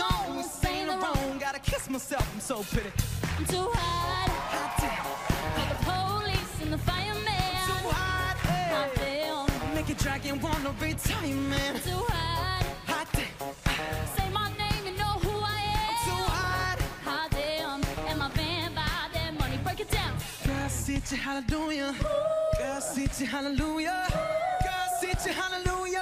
song and sing along. Gotta kiss myself, I'm so pretty. I'm too hot. Hot damn. For the police and the fireman. I'm too hot, hey. Hot damn. Make a dragon wanna return, man. I'm too hot. Hot damn. Say my name, you know who I am. I'm too hot. Hot damn. And my band buy that money. Break it down. Girl, sit you hallelujah. Ooh. Girl, sit you hallelujah. Ooh. Girl, sit you hallelujah.